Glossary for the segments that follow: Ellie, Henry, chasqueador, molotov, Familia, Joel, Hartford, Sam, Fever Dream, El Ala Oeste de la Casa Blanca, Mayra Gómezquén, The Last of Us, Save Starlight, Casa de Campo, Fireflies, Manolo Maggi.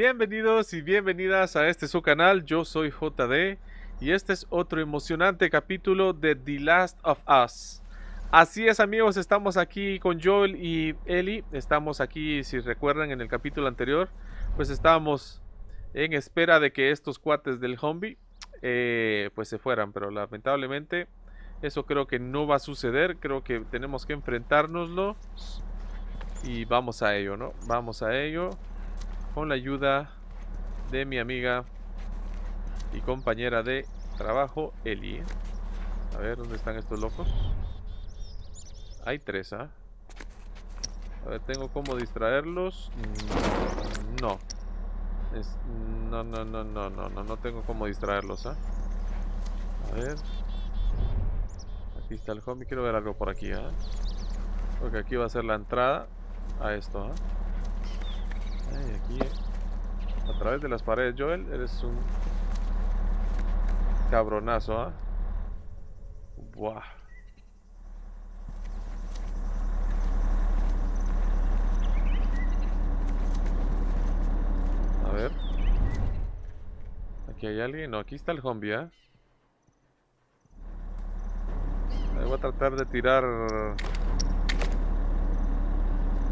Bienvenidos y bienvenidas a este su canal, yo soy JD y este es otro emocionante capítulo de The Last of Us. Así es amigos, estamos aquí con Joel y Ellie, estamos aquí, si recuerdan en el capítulo anterior, pues estábamos en espera de que estos cuates del zombie pues se fueran, pero lamentablemente eso creo que no va a suceder, creo que tenemos que enfrentárnoslo y vamos a ello, ¿no? Vamos a ello. Con la ayuda de mi amiga y compañera de trabajo, Ellie. A ver, ¿dónde están estos locos? Hay tres, ¿ah? A ver, ¿tengo cómo distraerlos? No. No tengo cómo distraerlos, ¿ah? A ver. Aquí está el homie, quiero ver algo por aquí, ¿ah? Porque aquí va a ser la entrada a esto, ¿ah? Aquí, a través de las paredes, Joel, eres un cabronazo, ¿ah? ¿Eh? Buah. A ver. ¿Aquí hay alguien? No, aquí está el zombie, ¿eh? Voy a tratar de tirar...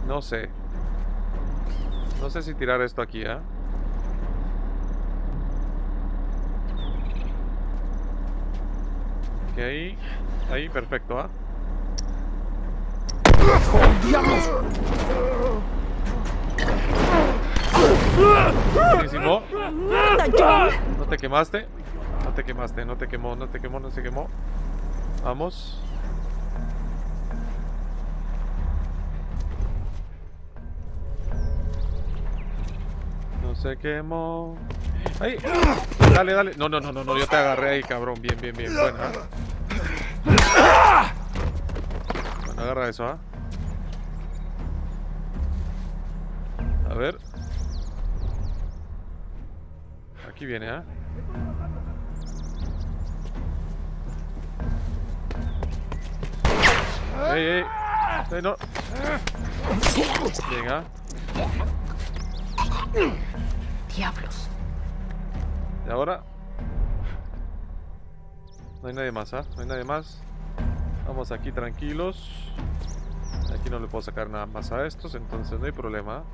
No sé. No sé si tirar esto aquí, ¿eh? Ok, ahí, perfecto, ¿ah? Buenísimo. No te quemaste. No se quemó. Vamos. Se quemó. ¡Ahí! Dale, dale. No, yo te agarré ahí, cabrón. Bien. Buena. Bueno, agarra eso, ¿ah? A ver. Aquí viene, ¿ah? ¡Ey! No. Venga. Diablos. Y ahora no hay nadie más, ¿ah? No hay nadie más. Vamos aquí tranquilos. Aquí no le puedo sacar nada más a estos, entonces no hay problema.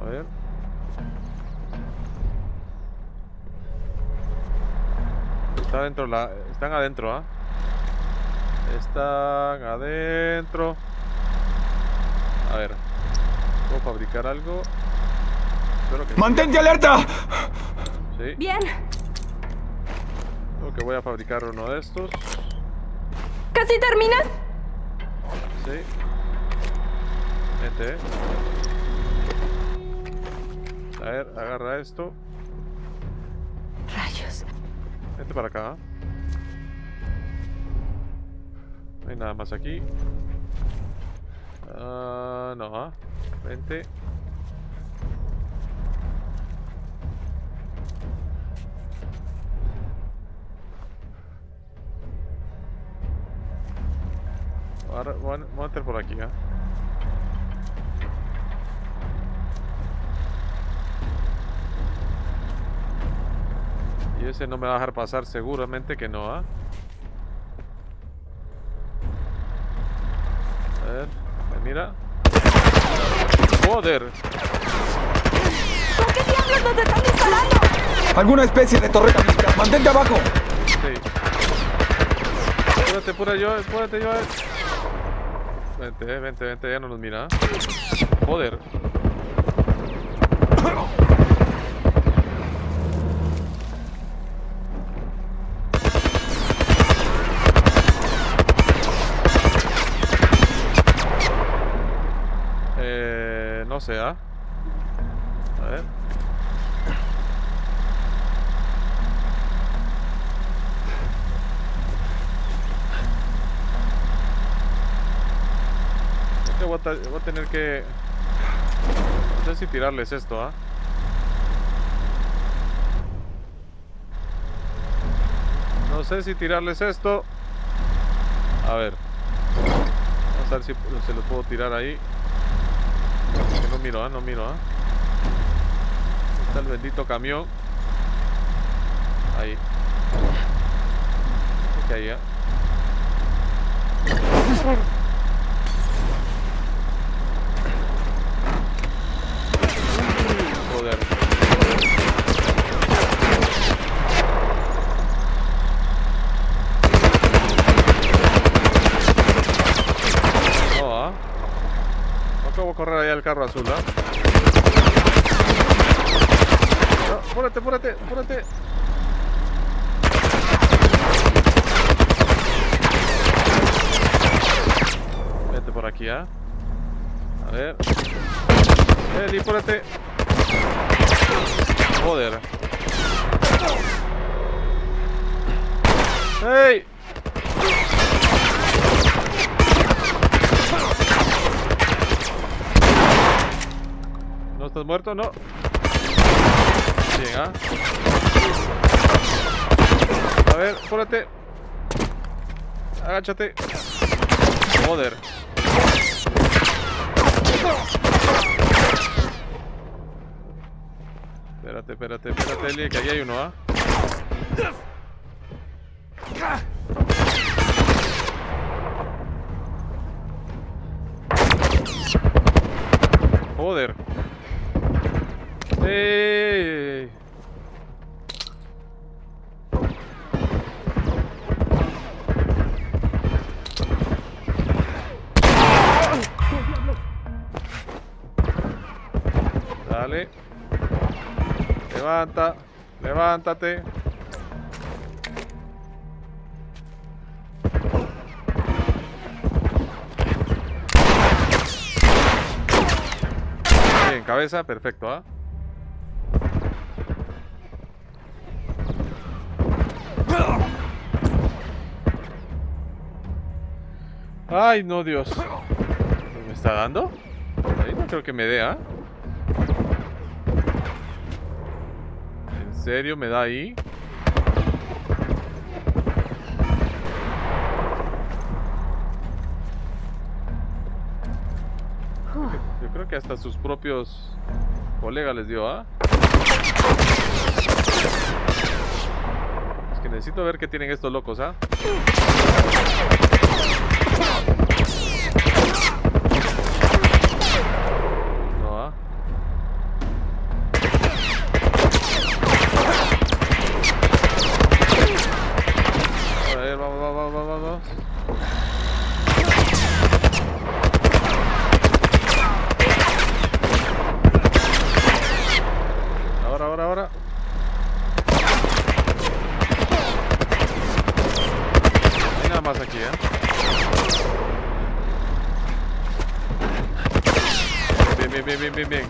A ver. Está adentro la... Están adentro, ¿ah? Están adentro. A ver, ¿puedo fabricar algo? Espero que... ¡Mantente alerta! Sí. Bien. Creo que voy a fabricar uno de estos. ¿Casi terminas? Sí. Mete. A ver, agarra esto. Rayos. Vete para acá. No hay nada más aquí. No, ¿eh? Vente. Ahora voy a entrar por aquí, ¿eh? Y ese no me va a dejar pasar, seguramente que no, ¿ah? ¿Eh? A ver. Mira. ¡Joder! ¿Por qué diablos nos están disparando? Alguna especie de torreta militar. ¡Mantente abajo! Sí. Apúrate, apúrate, Joel. Vente, ya no nos mira. ¡Joder! No sé, ¿ah? A ver. Creo que voy a tener que... No sé si tirarles esto, ¿ah? A ver. pasar si se los puedo tirar ahí. Que no miro, no miro, Está el bendito camión. Ahí. ¿Qué hay, Joder. No, no acabo de correr allá el carro azul, No, púrate, púrate, púrate. Por aquí, A ver. Eli, púrate. Joder. ¡Ey! ¿No estás muerto? No. Bien, A ver, púrate. Agáchate. Joder. Espérate, espérate, espérate, Ellie, que ahí hay uno, Joder. ¡Ey! Dale. Levanta, levántate. Bien, cabeza, perfecto, Ay, no, Dios. ¿Me está dando? Ahí no creo que me dé, ¿En serio me da ahí? Yo creo que hasta sus propios colegas les dio, Es que necesito ver qué tienen estos locos, Bien.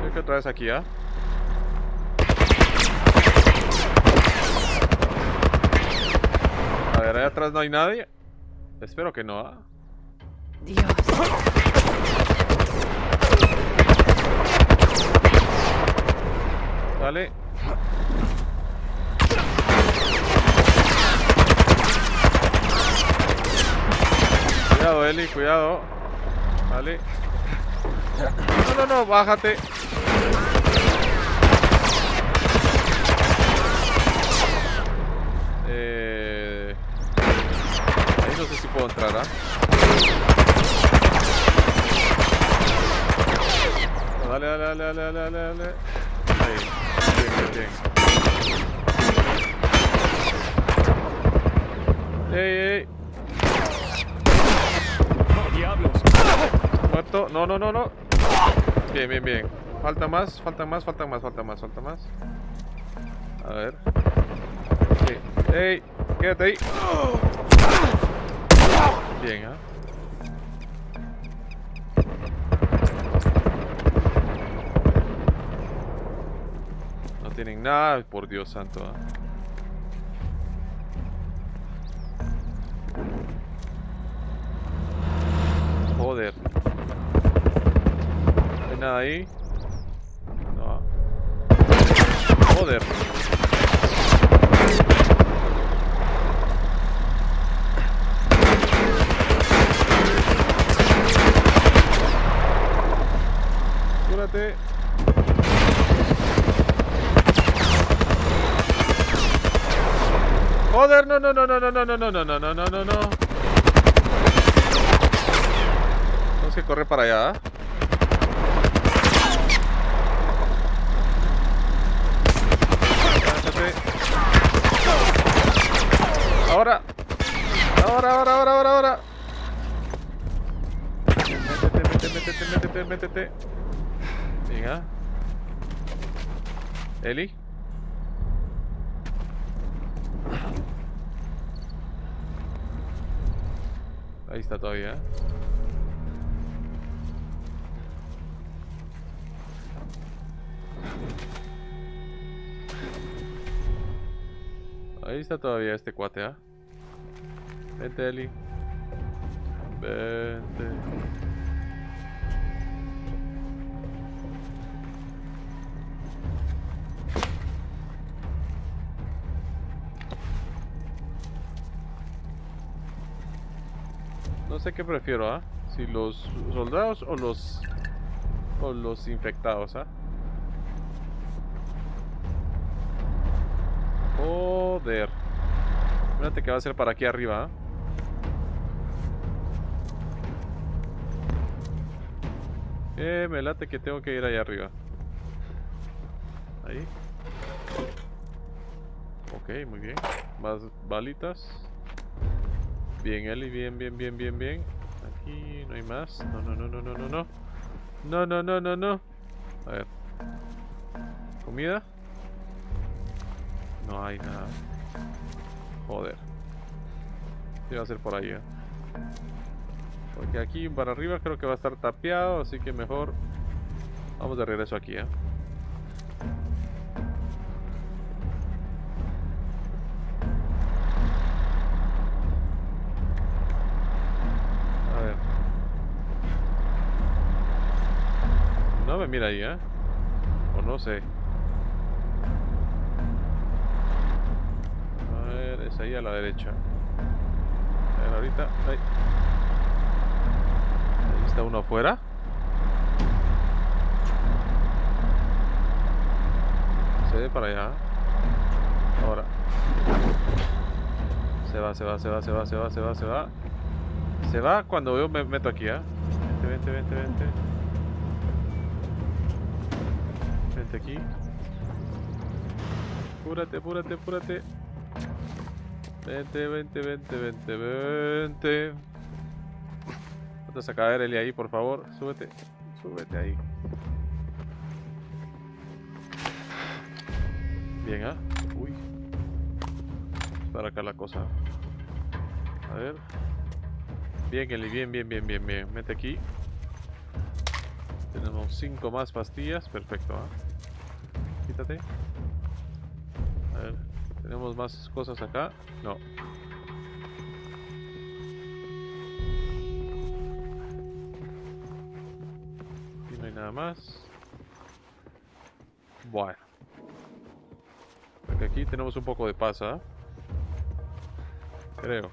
Creo que otra vez aquí, A ver, allá atrás no hay nadie. Espero que no, Dios. Dale. Cuidado, Eli, cuidado. Vale. No, no, no, bájate. Ahí no sé si puedo entrar, Dale, dale. Ahí. Bien. Ey. Muerto, no. Bien. Falta más. A ver. Sí. Ey, quédate ahí. Bien, No tienen nada, por Dios santo, Joder. No hay nada ahí. No. Joder. Joder, no. Tenemos que correr para allá, ¿eh? Ahora. Métete. Venga. Ellie. Ahí está todavía. Ahí está todavía este cuate, ¿eh? Vente, Ellie. Vente. No sé qué prefiero, ¿eh? Si los soldados o los infectados, ¿eh? Joder. Espérate que va a ser para aquí arriba, ¿eh? Me late que tengo que ir allá arriba. Ahí. Ok, muy bien. Más balitas. Bien, Ellie, bien. Aquí no hay más. No. No. A ver. ¿Comida? No hay nada. Joder. ¿Qué va a hacer por ahí? Porque aquí para arriba creo que va a estar tapeado, así que mejor vamos de regreso aquí, ¿eh? A ver. No me mira ahí, ¿eh? O no sé. A ver, es ahí a la derecha. A ver, ahorita... Ahí. ¿Está uno afuera? Se ve para allá. Ahora. Se va. Se va cuando yo me meto aquí, ¿eh? Vente. Vente aquí. Apúrate. Vente. Vamos a caer, Ellie, ahí, por favor. Súbete ahí. Bien, ¿ah? ¿Eh? Uy. Para acá la cosa. A ver. Bien, Ellie, bien. Mete aquí. Tenemos 5 más pastillas. Perfecto, ¿ah? ¿Eh? Quítate. A ver. Tenemos más cosas acá. No. Nada más. Bueno, porque aquí tenemos un poco de pasa, ¿eh? Creo.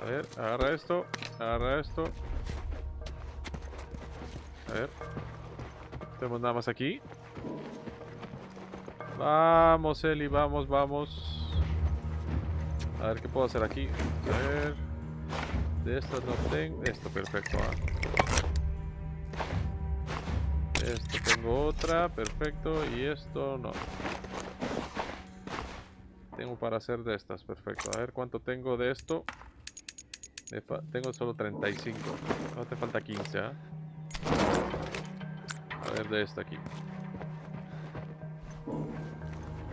A ver, agarra esto. A ver. Tenemos nada más aquí. Vamos, Ellie, vamos. A ver qué puedo hacer aquí. A ver. De esto no tengo. Esto, perfecto, ¿eh? Esto tengo otra, perfecto, y esto no. Tengo para hacer de estas, perfecto. A ver cuánto tengo de esto. Tengo solo 35. No te falta 15, ¿eh? A ver de esta aquí.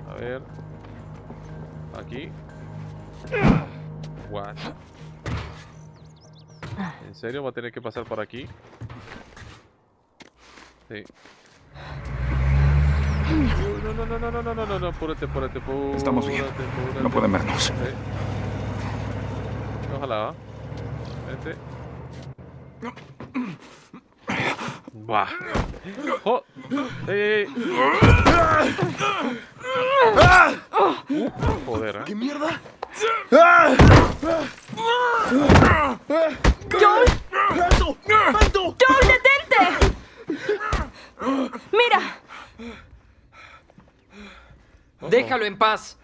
A ver. Aquí. What? ¿En serio? ¿Va a tener que pasar por aquí? Sí. No, apúrate. Estamos bien. No pueden vernos. Sí. Ojalá. Vete. Buah. ¡Oh! ¡Ey! Joder, ¿eh? ¿Qué mierda? ¡Joel! ¡Alto! ¡Joel, detente! ¡Mira! ¡Déjalo en paz!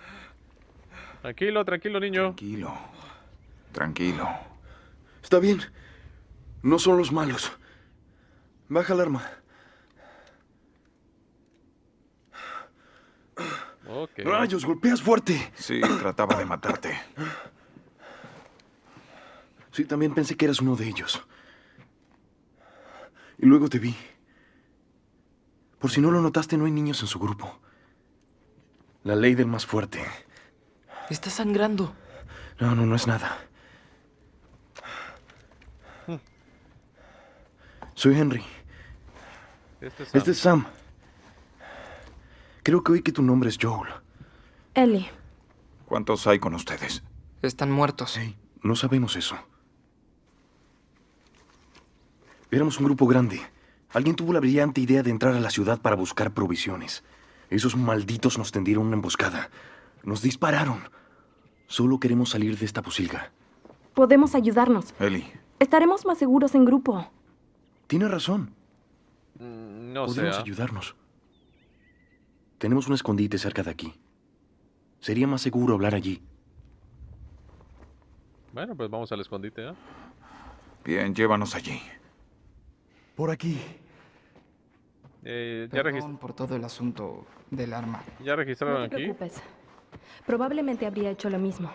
Tranquilo, tranquilo, niño. Tranquilo. Tranquilo. Está bien. No son los malos. Baja el arma. Okay. ¡Rayos! ¡Golpeas fuerte! Sí, trataba de matarte. Sí, también pensé que eras uno de ellos. Y luego te vi. Por si no lo notaste, no hay niños en su grupo. La ley del más fuerte. Está sangrando. No, no es nada. Soy Henry. Este es Sam. Creo que oí que tu nombre es Joel. Ellie. ¿Cuántos hay con ustedes? Están muertos. Sí, no sabemos eso. Éramos un grupo grande. Alguien tuvo la brillante idea de entrar a la ciudad para buscar provisiones. Esos malditos nos tendieron una emboscada. Nos dispararon. Solo queremos salir de esta posilga. Podemos ayudarnos. Ellie. Estaremos más seguros en grupo. Tiene razón. No sé. Podemos ayudarnos. Tenemos un escondite cerca de aquí. Sería más seguro hablar allí. Bueno, pues vamos al escondite, ¿eh? Bien, llévanos allí. Por aquí. Perdón por todo el asunto del arma. ¿Ya registraron aquí? No te preocupes. Probablemente habría hecho lo mismo.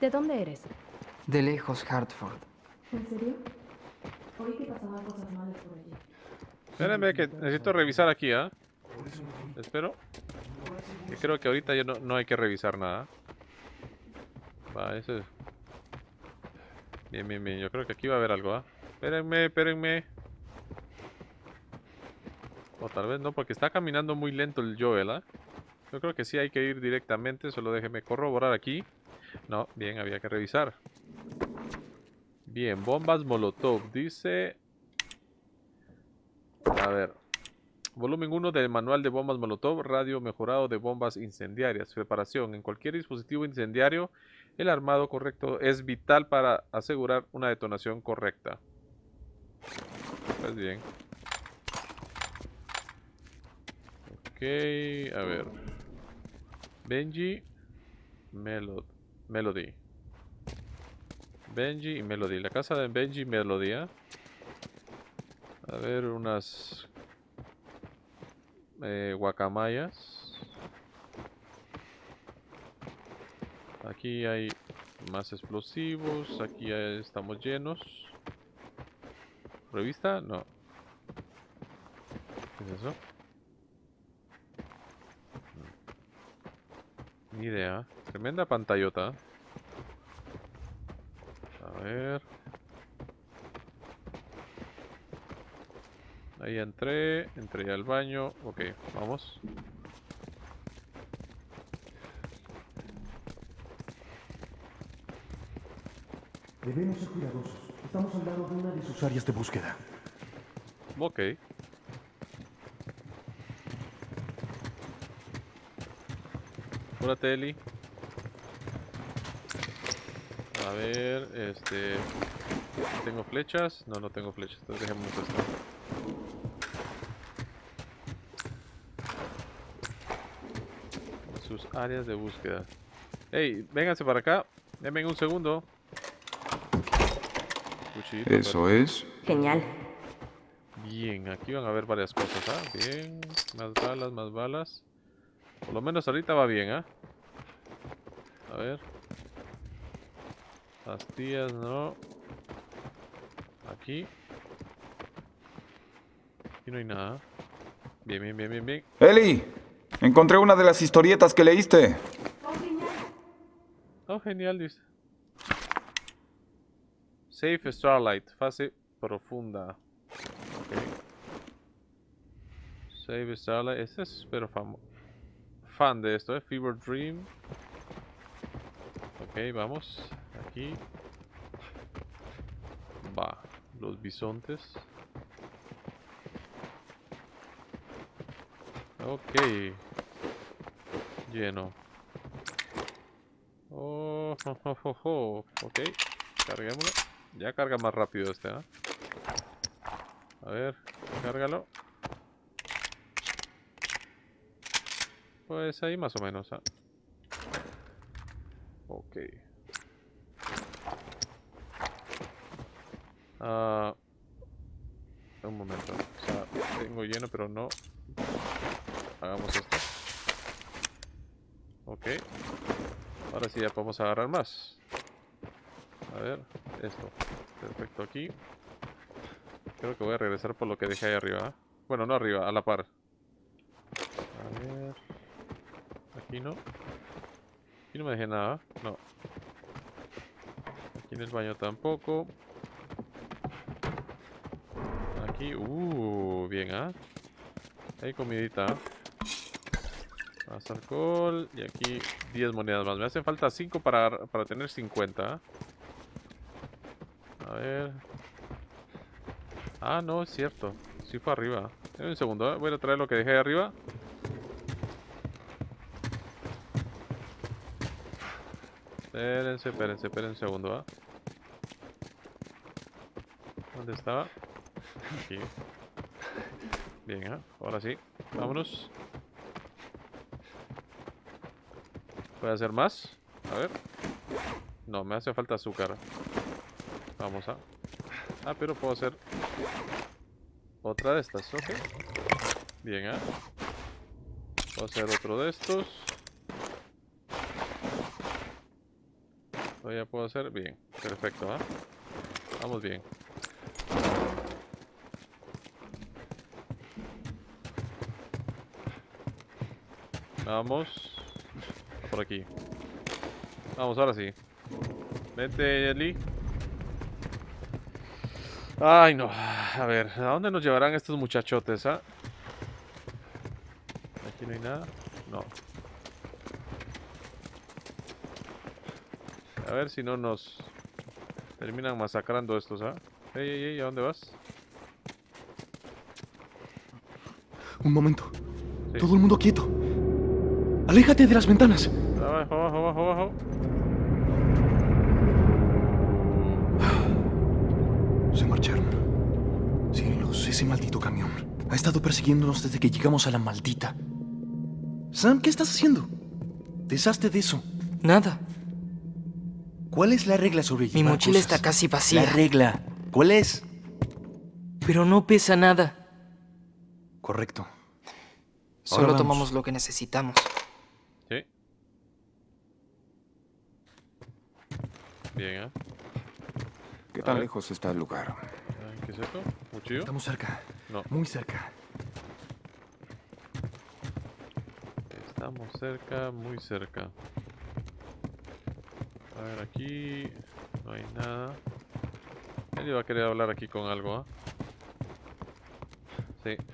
¿De dónde eres? De lejos, Hartford. ¿En serio? Oí que pasaban cosas malas por allí. Espérenme que necesito revisar aquí, ¿eh? Espero. Yo creo que ahorita ya no hay que revisar nada. Va, eso es. Bien, bien, bien. Yo creo que aquí va a haber algo, ¿ah? ¿Eh? Espérenme. O tal vez no, porque está caminando muy lento el Joel, ¿ah? ¿Eh? Yo creo que sí hay que ir directamente. Solo déjeme corroborar aquí. No, bien, había que revisar. Bien, bombas molotov. Dice... A ver... Volumen 1 del manual de bombas molotov, radio mejorado de bombas incendiarias. Preparación. En cualquier dispositivo incendiario, el armado correcto es vital para asegurar una detonación correcta. Pues bien. Ok, a ver. Benji, Melody. Benji y Melody. La casa de Benji y Melody, ¿eh? A ver, unas... guacamayas. Aquí hay más explosivos. Aquí estamos llenos. ¿Revista? No. ¿Qué es eso? Ni idea. Tremenda pantallota. A ver. Ahí entré al baño. Ok, vamos. Debemos ser cuidadosos. Estamos al lado de una de sus áreas de búsqueda. Ok. Apúrate, Eli. A ver, ¿tengo flechas? No, no tengo flechas. Entonces dejemos esto. Sus áreas de búsqueda. Hey, vénganse para acá. Denme un segundo. Cuchillito, eso parece. Es. Genial. Bien, aquí van a haber varias cosas, ¿ah? Bien, más balas. Por lo menos ahorita va bien, ¿ah? A ver. Pastillas, no. Aquí no hay nada. Bien. Eli. Encontré una de las historietas que leíste. Oh, genial, dice. Save Starlight, fase profunda. Okay. Save Starlight, este es pero fan de esto, Fever Dream. Ok, vamos. Aquí. Va, los bisontes. Ok. Lleno. Oh. Ok. Carguémoslo. Ya carga más rápido este, ¿eh? A ver, cárgalo. Pues ahí más o menos. ¿Eh? Ok. Un momento. O sea, tengo lleno, pero no. Hagamos esto. Ok. Ahora sí ya podemos agarrar más. A ver, esto. Perfecto, aquí. Creo que voy a regresar por lo que dejé ahí arriba. Bueno, no arriba, a la par. A ver. Aquí no. Aquí no me dejé nada. No. Aquí en el baño tampoco. Aquí. Bien, ¿ah? Hay comidita. Más alcohol. Y aquí 10 monedas más. Me hacen falta 5 para tener 50. A ver. Ah, no, es cierto. Sí fue arriba. Dame un segundo, ¿eh? Voy a traer lo que dejé ahí arriba. Espérense un segundo, ¿eh? ¿Dónde estaba? Aquí. Bien, ¿eh? Ahora sí. Vámonos. ¿Puedo hacer más? A ver. No, me hace falta azúcar. Vamos a... Ah, pero puedo hacer... Otra de estas, ok. Bien, ¿eh? Puedo hacer otro de estos. Todavía puedo hacer... Bien, perfecto, ¿eh? Vamos bien. Vamos... Por aquí. Vamos, ahora sí. Vente, Ellie. Ay, no. A ver, ¿a dónde nos llevarán estos muchachotes, ah? Aquí no hay nada. No. A ver si no nos terminan masacrando estos, ah. Ey, ¿a dónde vas? Un momento. Sí. Todo el mundo quieto. ¡Aléjate de las ventanas! Abajo. Ese maldito camión ha estado persiguiéndonos desde que llegamos a la maldita. Sam, ¿qué estás haciendo? Deshazte de eso. Nada. ¿Cuál es la regla sobre llevar Mi mochila cosas? Está casi vacía. La regla. ¿Cuál es? Pero no pesa nada. Correcto. Ahora solo vamos. Tomamos lo que necesitamos. Sí. Bien, ¿eh? ¿Qué tan lejos está el lugar? ¿Qué es esto? ¿Cuchillo? Estamos cerca. No. Muy cerca. Estamos cerca, muy cerca. A ver, aquí... No hay nada. Él iba a querer hablar aquí con algo, ¿eh? Sí.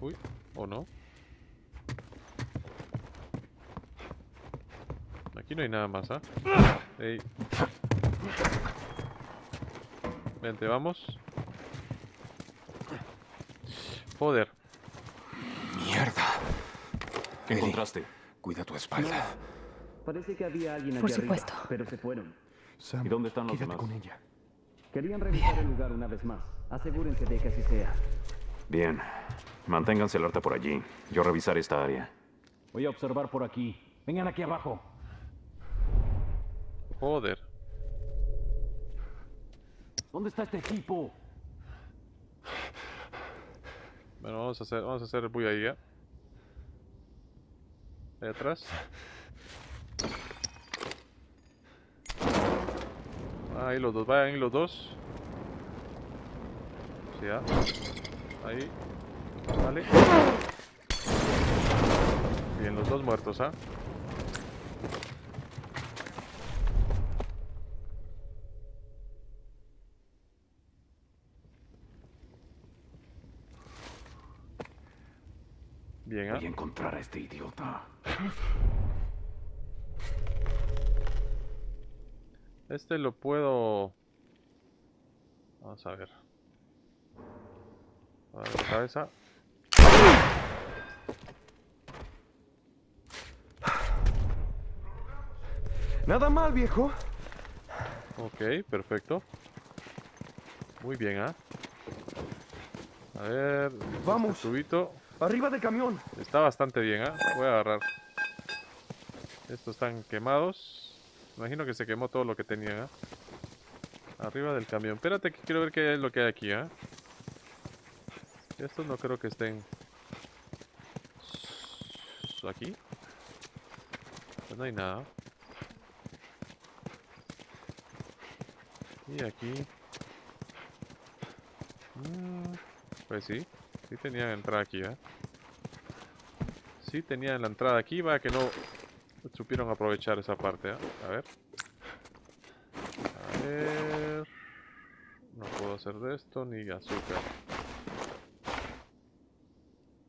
Uy, ¿o no? Aquí no hay nada más, ¿eh? Ey. Vente, vamos. Joder. Mierda. ¿Qué encontraste? Cuida tu espalda. No. Parece que había alguien allá arriba, pero se fueron. Sam, ¿y dónde están los demás? Con ella. Querían revisar el lugar una vez más. Asegúrense de que así sea. Bien. Manténganse alerta por allí. Yo revisaré esta área. Voy a observar por aquí. Vengan aquí abajo. Joder. ¿Dónde está este tipo? Bueno, vamos a hacer el bulla ahí, ¿eh? Ahí atrás. Ahí los dos, vayan los dos. Sí, ¿eh? Ahí. Vale. Bien, los dos muertos, ¿ah? ¿Eh? Bien, ¿eh? Voy a encontrar a este idiota. Este lo puedo... Vamos a ver. A ver, la cabeza. Nada mal, viejo. Ok, perfecto. Muy bien, ¿ah? ¿Eh? A ver... Vamos. Este tubito. ¡Arriba del camión! Está bastante bien, ¿eh? Voy a agarrar. Estos están quemados. Imagino que se quemó todo lo que tenían, ¿eh? Arriba del camión. Espérate que quiero ver qué es lo que hay aquí, ¿eh? Estos no creo que estén... ¿aquí? Pues no hay nada. Y aquí... pues sí. Sí tenían entrada aquí, ¿eh? Sí tenían la entrada aquí. Vaya que no supieron aprovechar esa parte, ¿eh? A ver. A ver... no puedo hacer de esto ni azúcar.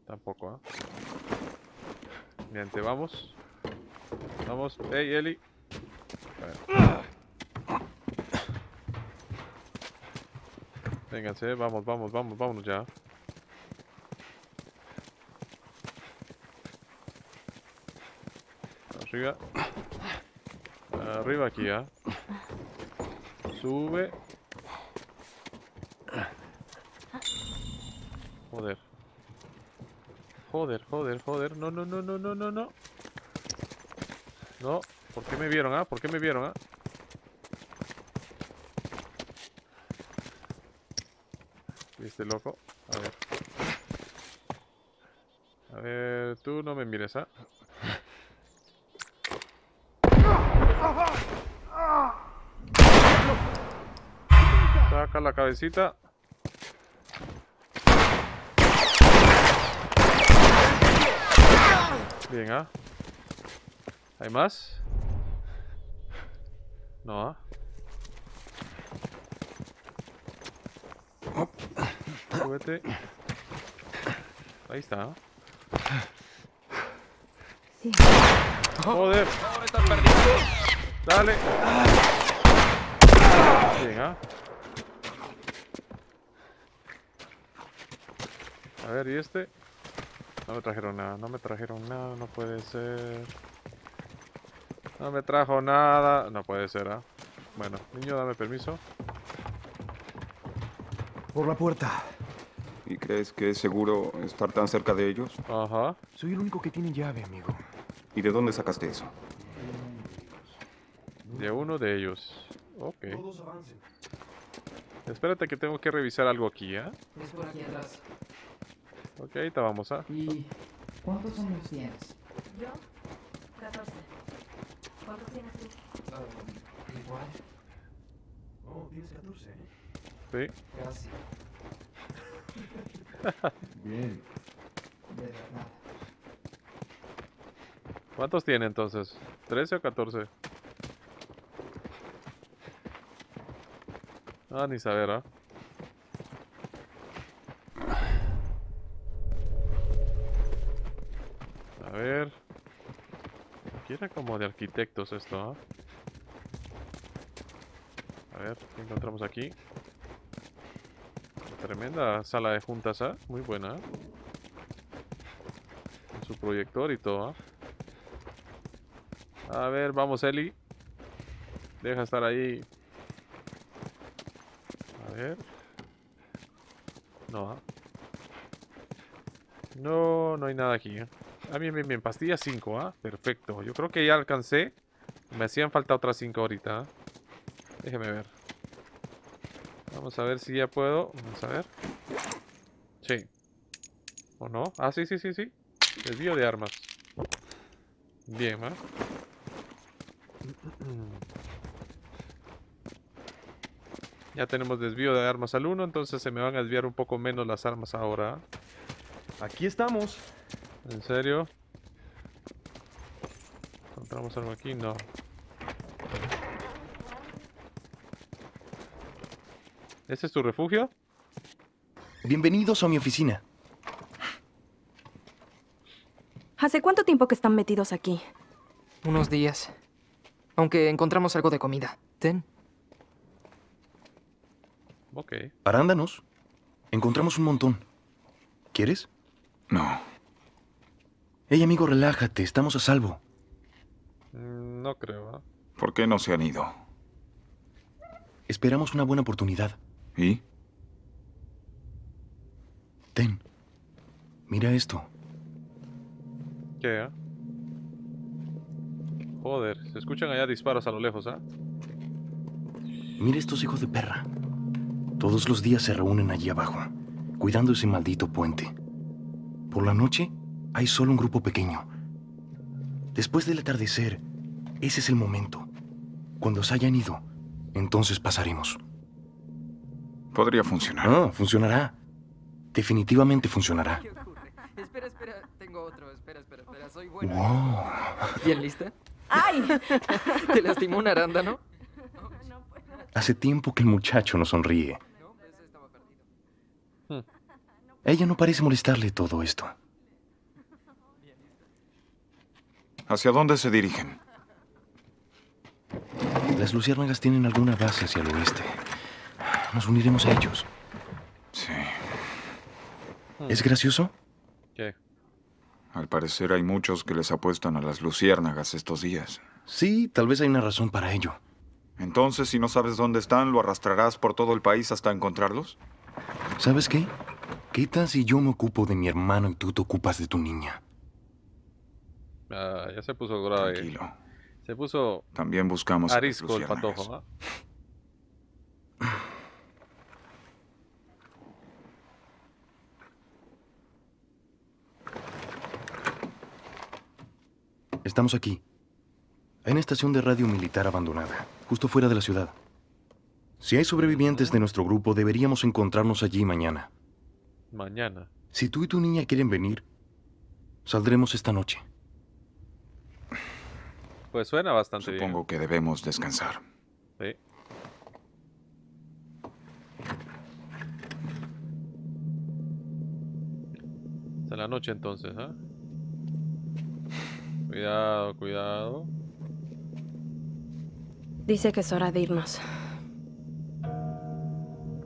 Tampoco, ¿eh? Miente, vamos. Vamos. ¡Ey, Ellie! A ver. Vénganse. Vamos, vamos, vamos. Vámonos ya. Arriba. Arriba aquí, ¿ah? ¿Eh? Sube. Joder. Joder, joder, joder. No, no, no, no, no, no, no. No. ¿Por qué me vieron, ah? ¿Por qué me vieron, ah? ¿Viste, loco? A ver. A ver, tú no me mires, ah. Saca la cabecita. Bien, ¿ah? ¿Hay más? No, ¿ah? Súbete. Ahí está, ¿ah? Sí. ¡Joder! ¡Dale! Bien, ¿ah? A ver, ¿y este? No me trajeron nada, no me trajeron nada, no puede ser. No me trajo nada, no puede ser, ¿ah? ¿Eh? Bueno, niño, dame permiso. Por la puerta. ¿Y crees que es seguro estar tan cerca de ellos? Ajá. Soy el único que tiene llave, amigo. ¿Y de dónde sacaste eso? De uno de ellos. Ok. Todos avancen. Espérate que tengo que revisar algo aquí, ¿eh? Es por aquí atrás. Ok, ahorita vamos, ¿ah? ¿Y cuántos años tienes? Yo, 14. ¿Cuántos tienes tú? Igual. Oh, tienes 14. Sí. Casi. Bien. De verdad. ¿Cuántos tiene entonces? ¿13 o 14? Ah, ni saber, ¿ah? ¿Eh? A ver... aquí era como de arquitectos esto, ¿eh? A ver, ¿qué encontramos aquí? Tremenda sala de juntas, ¿eh? Muy buena, ¿eh? Con su proyector y todo, ¿eh? A ver, vamos, Ellie. Deja estar ahí. A ver... no, ¿eh? No, no hay nada aquí, ¿eh? Ah, bien, bien, bien. Pastilla 5, ¿ah? ¿Eh? Perfecto. Yo creo que ya alcancé. Me hacían falta otras 5 ahorita, ¿eh? Déjeme ver. Vamos a ver si ya puedo. Vamos a ver. Sí. ¿O no? Ah, sí, sí, sí, sí. Desvío de armas. Bien, ¿eh? Ya tenemos desvío de armas al 1. Entonces se me van a desviar un poco menos las armas ahora. Aquí estamos. ¿En serio? ¿Encontramos algo aquí? No. ¿Este es tu refugio? Bienvenidos a mi oficina. ¿Hace cuánto tiempo que están metidos aquí? Unos días. Aunque encontramos algo de comida. Ten. Ok. Arándanos. Encontramos un montón. ¿Quieres? No. Hey, amigo, relájate. Estamos a salvo. No creo, ¿eh? ¿Por qué no se han ido? Esperamos una buena oportunidad. ¿Y? Ten. Mira esto. ¿Qué? Joder, se escuchan allá disparos a lo lejos, ¿ah? Mira estos hijos de perra. Todos los días se reúnen allí abajo, cuidando ese maldito puente. Por la noche, hay solo un grupo pequeño. Después del atardecer, ese es el momento. Cuando se hayan ido, entonces pasaremos. Podría funcionar. No, funcionará. Definitivamente funcionará. ¿Qué ocurre? Espera, espera, tengo otro. Espera, soy bueno. Wow. ¿Bien lista? ¡Ay! ¿Te lastimó un arándano? Hace tiempo que el muchacho no sonríe. Ella no parece molestarle todo esto. ¿Hacia dónde se dirigen? Las luciérnagas tienen alguna base hacia el oeste. Nos uniremos a ellos. Sí. ¿Es gracioso? ¿Qué? Al parecer hay muchos que les apuestan a las luciérnagas estos días. Sí, tal vez hay una razón para ello. Entonces, si no sabes dónde están, ¿lo arrastrarás por todo el país hasta encontrarlos? ¿Sabes qué? ¿Qué tal si yo me ocupo de mi hermano y tú te ocupas de tu niña? Ah, ya se puso grave. Tranquilo. Se puso... También buscamos... Arisco el patojo, ¿eh? Estamos aquí. Hay una estación de radio militar abandonada, justo fuera de la ciudad. Si hay sobrevivientes de nuestro grupo, deberíamos encontrarnos allí mañana. ¿Mañana? Si tú y tu niña quieren venir, saldremos esta noche. Pues suena bastante bien. Supongo que debemos descansar. Sí. Hasta la noche entonces, ¿eh? Cuidado, cuidado. Dice que es hora de irnos.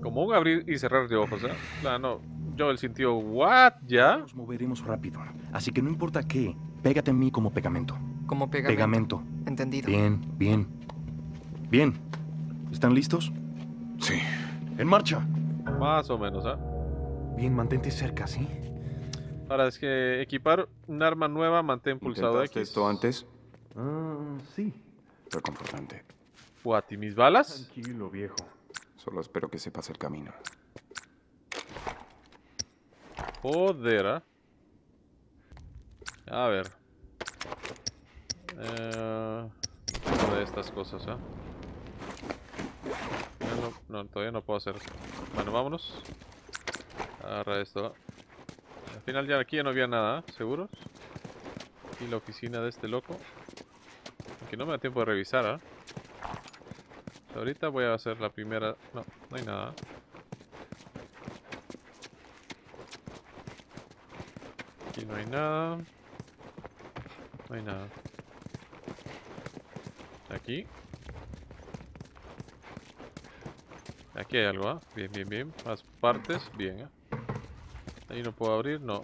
Como un abrir y cerrar de ojos, ¿eh? Claro, no. Joel sintió, ¿what? ¿Ya? Nos moveremos rápido. Así que no importa qué, pégate en mí como pegamento. Como pegamento. Entendido. Bien. ¿Están listos? Sí. En marcha. Más o menos, ¿eh? Bien, mantente cerca, ¿sí? Ahora, es que equipar un arma nueva, mantén pulsado X. ¿Esto antes? Sí. Reconfortante. What, ¿y mis balas? Tranquilo, viejo. Solo espero que sepas el camino. Joder, ¿eh? A ver. De estas cosas, ¿eh? No, todavía no puedo hacer. Bueno, vámonos. Agarra esto, ¿eh? Al final ya aquí ya no había nada, ¿eh? ¿Seguros? Y la oficina de este loco. Aunque no me da tiempo de revisar, ¿eh? Ahorita voy a hacer la primera... No hay nada. Aquí no hay nada. No hay nada. Aquí. Aquí hay algo, ¿eh? Bien. Más partes, bien, ¿eh? Ahí no puedo abrir, no.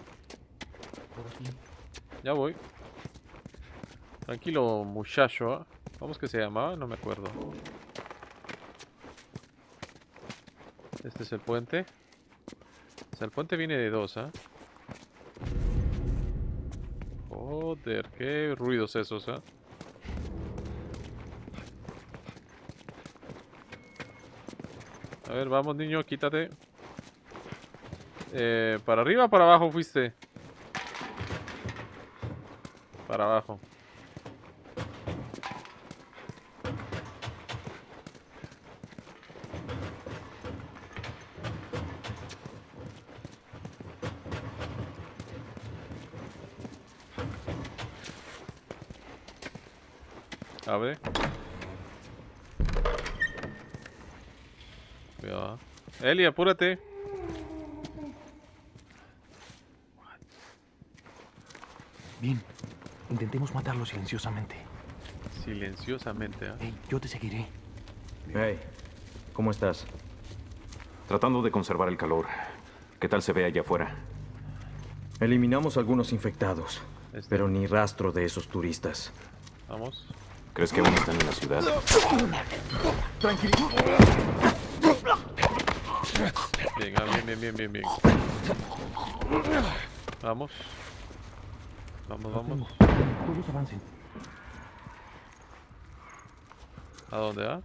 Ya voy. Tranquilo, muchacho, ¿eh? ¿Cómo es que se llamaba? No me acuerdo. Este es el puente. O sea, el puente viene de dos, ¿eh? Joder, qué ruidos esos, ¿eh? A ver, vamos, niño, quítate. ¿Para arriba o para abajo fuiste? Para abajo. Abre. Cuidado. Ellie, apúrate. Bien. Intentemos matarlo silenciosamente. Silenciosamente, ¿eh? Hey, yo te seguiré. Hey, ¿cómo estás? Tratando de conservar el calor. ¿Qué tal se ve allá afuera? Eliminamos algunos infectados, pero ni rastro de esos turistas. Vamos. ¿Crees que aún están en la ciudad? Tranquilo. Bien, bien. Vamos. Vamos, vamos. Todos avancen. ¿A dónde va?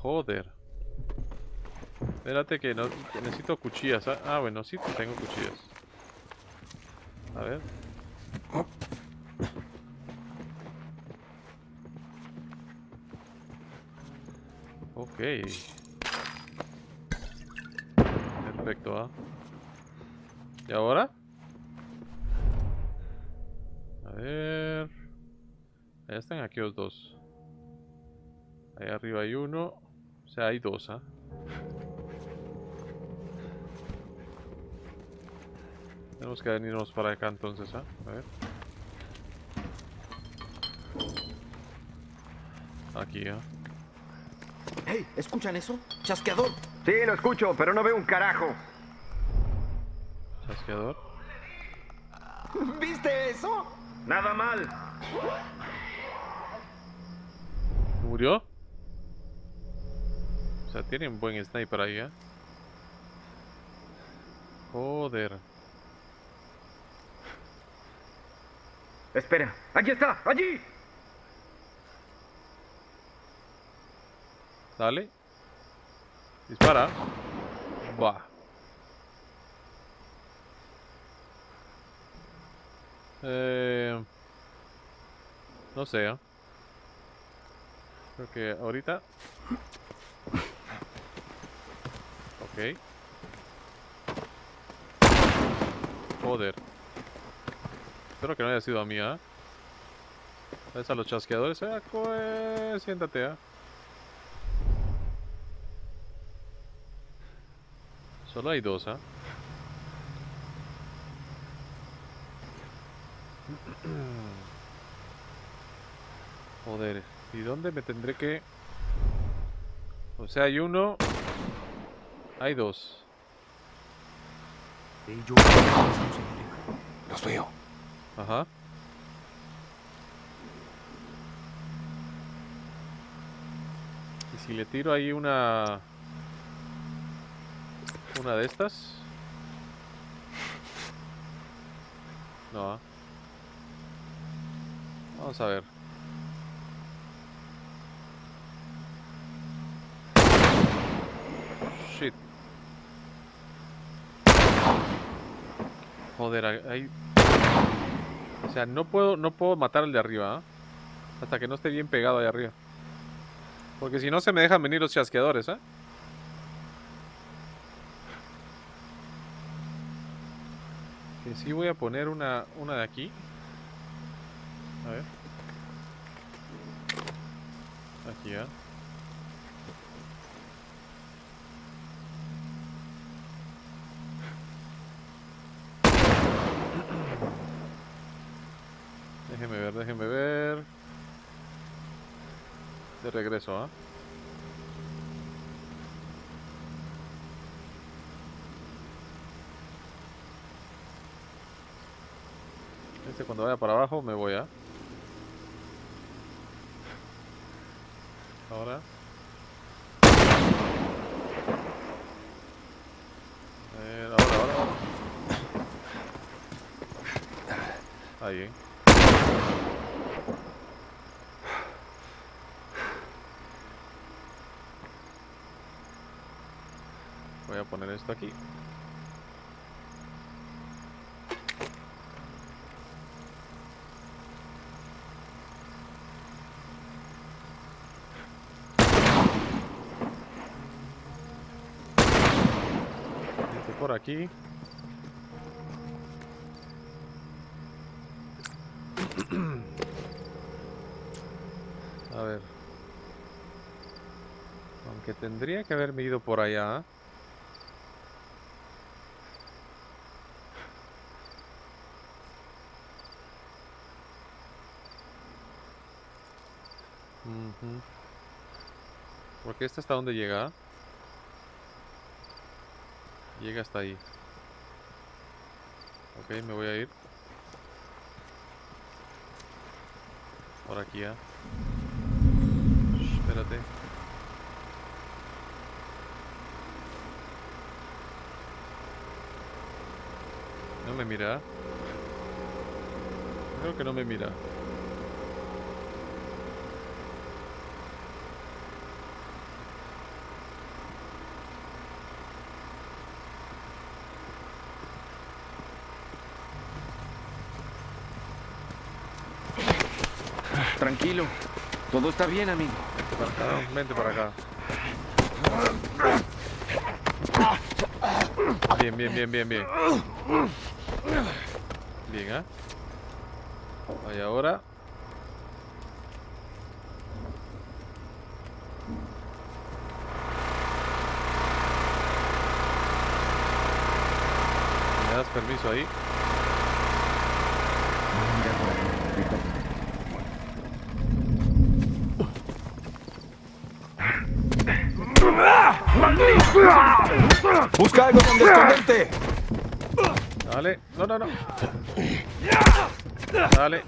Joder. Espérate que no, necesito cuchillas. Ah, bueno, sí tengo cuchillas. A ver. Ok. Perfecto, ¿ah? ¿Y ahora? A ver... Ahí están aquí los dos. Ahí arriba hay uno. O sea, hay dos, ¿ah? Tenemos que venirnos para acá entonces, ¿ah? A ver. Aquí, ¿ah? Hey, ¿escuchan eso? ¡Chasqueador! Sí, lo escucho, pero no veo un carajo. ¿Chasqueador? ¿Viste eso? Nada mal. ¿Murió? O sea, tienen buen sniper ahí, ¿eh? Joder. Espera, allí está, allí. Dale. Dispara. Va. No sé, ¿eh? Creo que ahorita. Ok. Joder. Espero que no haya sido a mí, ¿eh? ¿Ves a los chasqueadores? Siéntate, ¿eh? Solo hay dos, ¿eh? Joder, ¿y dónde me tendré que...? O sea, hay uno... Hay dos. Los veo. Ajá. ¿Y si le tiro ahí una... Una de estas? No, ¿eh? Vamos a ver. Shit. Joder, ahí... O sea, no puedo matar al de arriba, ¿eh? Hasta que no esté bien pegado ahí arriba. Porque si no se me dejan venir los chasqueadores, ¿eh? Que sí voy a poner una de aquí. A ver. Aquí, ¿eh? Déjenme ver, déjenme ver. De regreso, ¿ah? ¿Eh? Cuando vaya para abajo me voy a... Ahora. Ahora. Ahí, ¿eh? Voy a poner esto aquí. Por aquí. A ver. Aunque tendría que haberme ido por allá. Porque esta hasta donde llega. Llega hasta ahí. Ok, me voy a ir por aquí, ¿eh? Espérate. No me mira. Creo que no me mira. Tranquilo. Todo está bien, amigo. Vente para acá. Bien, bien, bien, bien, bien. Bien, ¿eh? Ahí ahora. ¿Me das permiso ahí? Busca algo donde esconderte. Dale, no, no, no. Dale.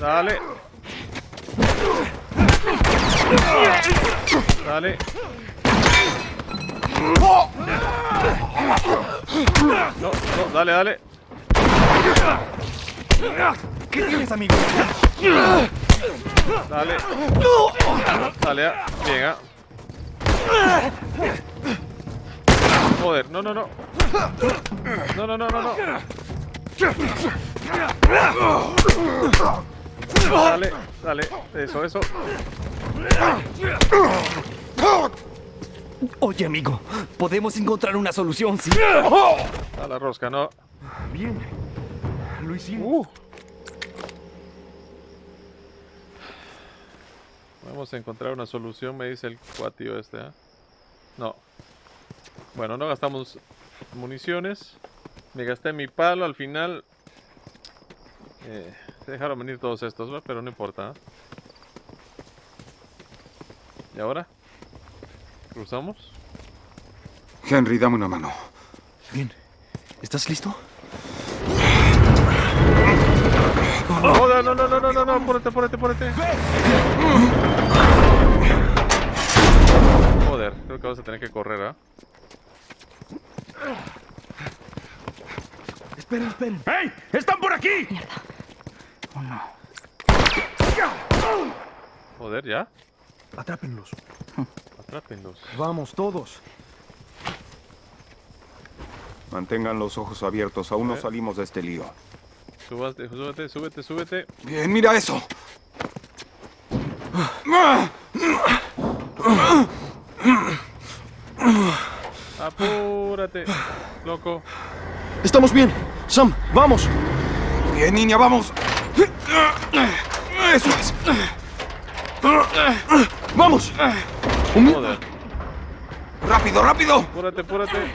Dale. Dale. No, no, dale, dale. ¿Qué tienes, amigo? Dale. Dale, llega. Joder, no, no, no. No, no, no, no, no. Dale, dale. Eso, eso. Oye, amigo, podemos encontrar una solución, ¿sí? A la rosca, no. Bien. Lo hicimos. Vamos a encontrar una solución, me dice el cuatío este, ¿eh? No. Bueno, no gastamos municiones. Me gasté mi palo al final. Se dejaron venir todos estos, ¿no? Pero no importa, ¿eh? ¿Y ahora? ¿Cruzamos? Henry, dame una mano. Bien. ¿Estás listo? Oh, no, no, no, no, no, no, no, apúrate, apúrate, apúrate. Joder, creo que vas a tener que correr, ¿ah? ¿Eh? Esperen, esperen. ¡Ey! ¡Están por aquí! Mierda. Oh, no. Joder, ¿ya? Atrápenlos. Atrápenlos. Vamos, todos. Mantengan los ojos abiertos, aún no salimos de este lío. Súbete, súbete, súbete, súbete. Bien, mira eso. Apúrate, loco. Estamos bien. Sam, vamos. Bien, niña, vamos. Eso es. Vamos. Joder. Rápido, rápido. Apúrate, apúrate.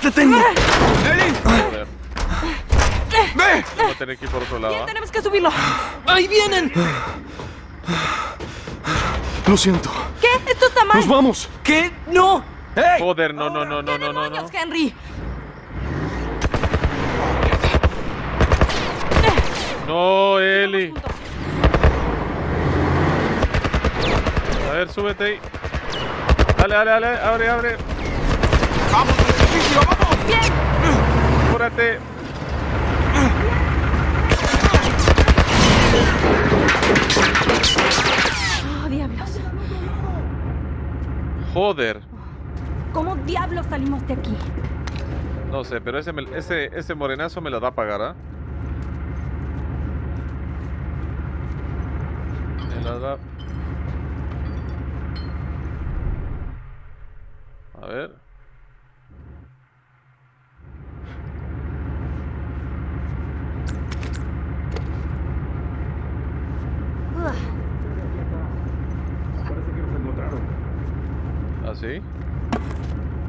¡Te tengo! ¡Ellie! Joder. ¡Ve! Voy a tener que ir por otro lado. Bien, tenemos que subirlo. ¡Ahí vienen! Lo siento. ¿Qué? Esto está mal. ¡Nos vamos! ¿Qué? ¡No! ¡Hey! Joder, no, no, no, no, no, no, no. Henry. No, Ellie. A ver, súbete ahí. Dale, dale, dale. Abre, abre. ¡Vamos! ¡Vamos! ¡Bien! ¡Apúrate! ¡Oh, diablos! ¡Joder! ¿Cómo diablos salimos de aquí? No sé, pero ese morenazo me la da a pagar, ¿ah? Me la da... A ver... ¿Sí?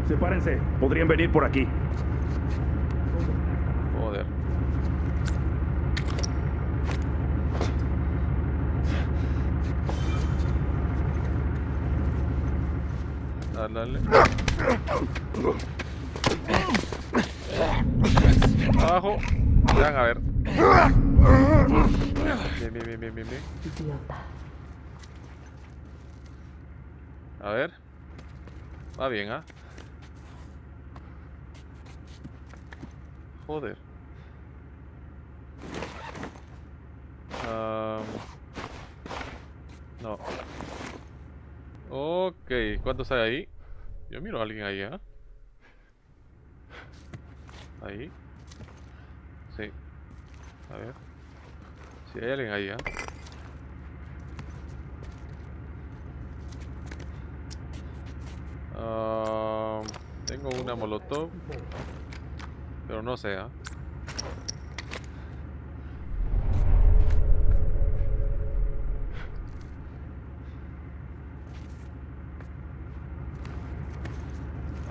Sepárense, podrían venir por aquí. Joder. Dale, dale. Abajo. Vean, a ver. Bien, bien, bien, bien, bien, bien. A ver. Va bien, ¿ah? Joder. No. Ok, ¿cuántos hay ahí? Yo miro a alguien ahí, ¿ah? Ahí. Sí. A ver. Sí, hay alguien ahí, ¿ah? Tengo una molotov, pero no sé, ¿ah?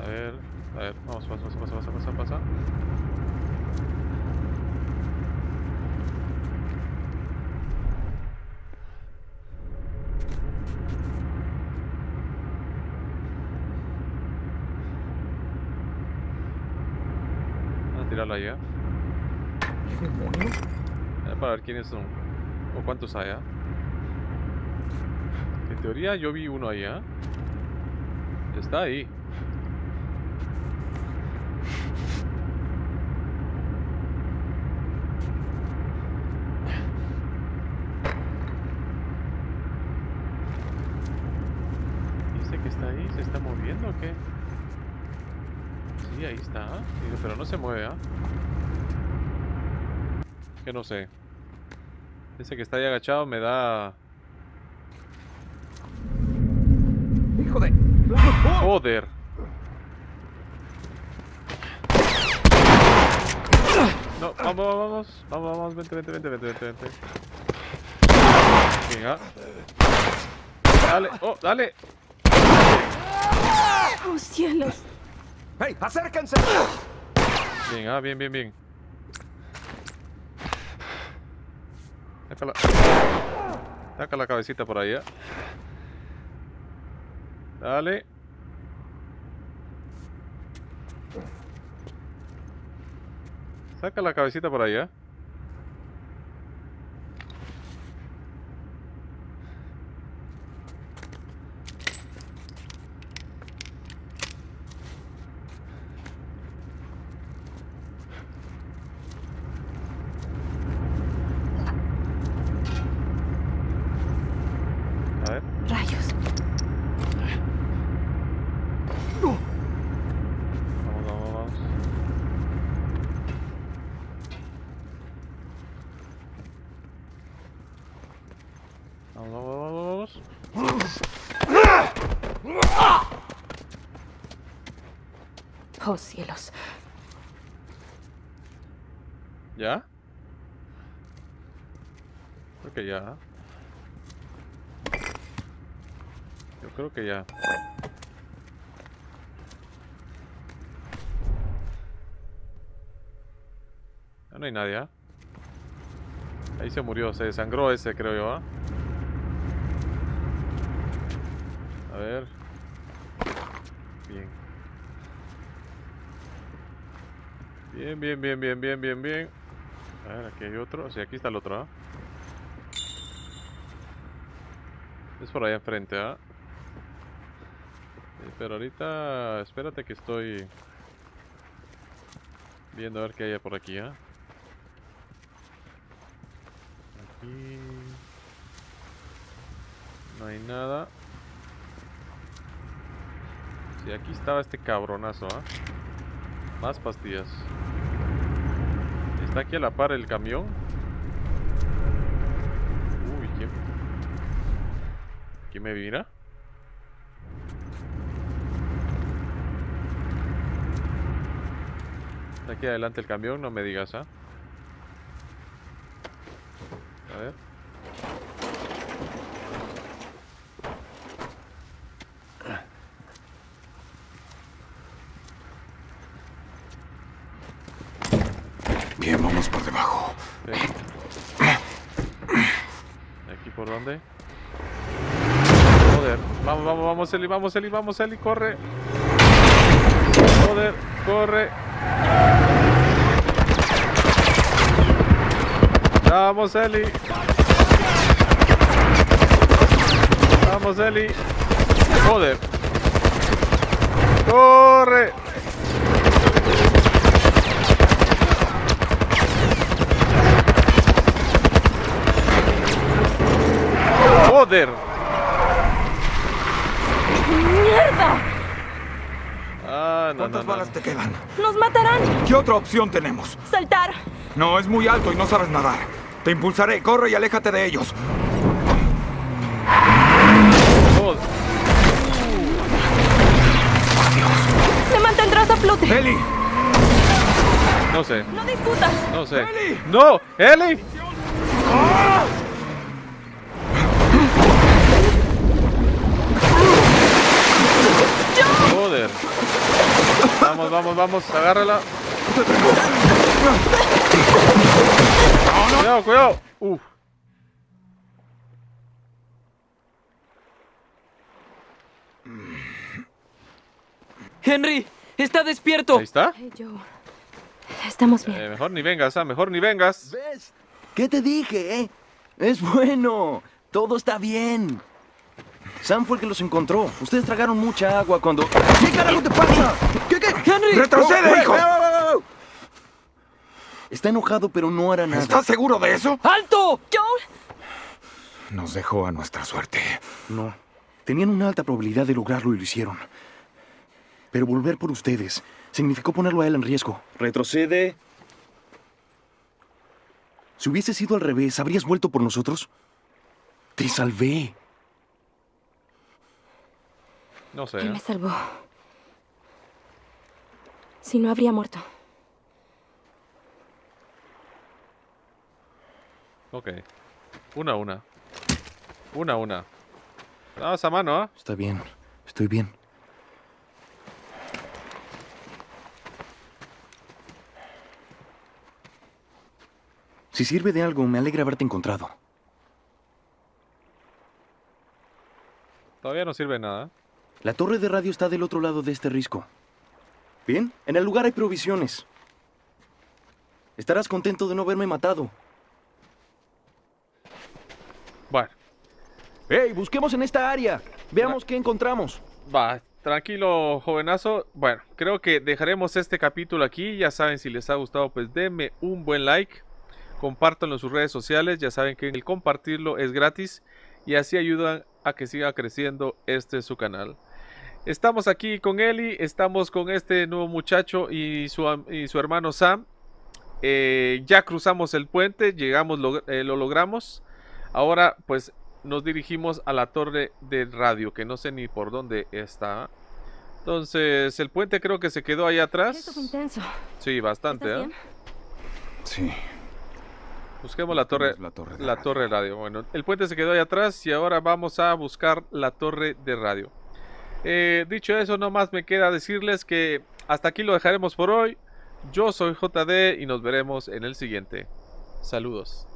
A ver, vamos, pasa. Vamos a tirarla ya. ¿Qué demonios? Para ver quiénes son, o cuántos hay, ¿eh? En teoría yo vi uno allá, ¿eh? Está ahí. ¿Se está moviendo o qué? Sí, ahí está. Pero no se mueve, ¿ah? Que no sé. Ese que está ahí agachado me da... ¡Hijo de... ¡Joder! No, vamos, vente. Venga. Dale, oh, dale. ¡Oh, cielos! ¡Hey, acérquense! Bien, ah, bien. Saca la cabecita por ahí, ¿eh? Dale. Saca la cabecita por ahí, ¿eh? Oh, cielos. ¿Ya? Creo que ya. Ya no hay nadie, ¿eh? Ahí se murió, se desangró ese, creo yo, ¿eh? A ver. Bien. Bien. A ver, aquí hay otro. Sí, aquí está el otro, ¿eh? Es por allá enfrente, ¿eh? Sí, pero ahorita... Espérate que estoy... viendo a ver qué hay por aquí, ¿eh? Aquí... no hay nada. Sí, aquí estaba este cabronazo, ¿eh? Más pastillas. Está aquí a la par el camión. Uy, ¿quién me mira? Está aquí adelante el camión, no me digas, ¿ah? A ver. ¿Dónde? Joder, vamos Ellie, vamos Ellie, corre. Joder, corre. Vamos Ellie. Joder. ¡Corre! ¡Joder! ¡Mierda! Ah, no, ¿cuántas balas te quedan? ¡Nos matarán! ¿Qué otra opción tenemos? ¡Saltar! No, es muy alto y no sabes nadar. Te impulsaré. Corre y aléjate de ellos. ¡Flote! ¡Ellie! No sé. ¡No discutas! No sé. ¡Ellie! ¡No! ¡Ellie! ¡Ah! ¡Yo! ¡Joder! Vamos, vamos, vamos. Agárrala. No, no. ¡Cuidado, cuidado! ¡Uf! ¡Henry! ¡Está despierto! ¿Ahí está? Hey, Joe. Estamos bien. Mejor ni vengas, mejor ni vengas. ¿Ves? ¿Qué te dije, eh? Es bueno. Todo está bien. Sam fue el que los encontró. Ustedes tragaron mucha agua cuando... ¿Qué carajo te pasa? ¿Qué? ¡Henry! ¡Retrocede, hijo! ¡Oh! Está enojado, pero no hará nada. ¿Estás seguro de eso? ¡Alto! ¡Joel! Nos dejó a nuestra suerte. No. Tenían una alta probabilidad de lograrlo y lo hicieron. Pero volver por ustedes significó ponerlo a él en riesgo. Retrocede. Si hubiese sido al revés, ¿habrías vuelto por nosotros? Te salvé. No sé. Él me salvó. Si no, habría muerto. Ok. Una a una. Una a una. Vamos a mano, ¿eh? Está bien. Estoy bien. Si sirve de algo, me alegra haberte encontrado. Todavía no sirve nada. La torre de radio está del otro lado de este risco. Bien, en el lugar hay provisiones. Estarás contento de no haberme matado. Bueno. ¡Ey, busquemos en esta área! Veamos qué encontramos. Va, tranquilo, jovenazo. Bueno, creo que dejaremos este capítulo aquí. Ya saben, si les ha gustado, pues denme un buen like. Compártanlo en sus redes sociales, ya saben que el compartirlo es gratis y así ayudan a que siga creciendo este su canal. Estamos aquí con Ellie, estamos con este nuevo muchacho y su hermano Sam. Ya cruzamos el puente, llegamos, lo logramos. Ahora pues nos dirigimos a la torre de radio, que no sé ni por dónde está. Entonces el puente creo que se quedó ahí atrás. Eso fue intenso. Sí, bastante. ¿Eh? Sí. Busquemos la torre de radio. Bueno, el puente se quedó ahí atrás y ahora vamos a buscar la torre de radio. Dicho eso, nomás me queda decirles que hasta aquí lo dejaremos por hoy. Yo soy JD y nos veremos en el siguiente. Saludos.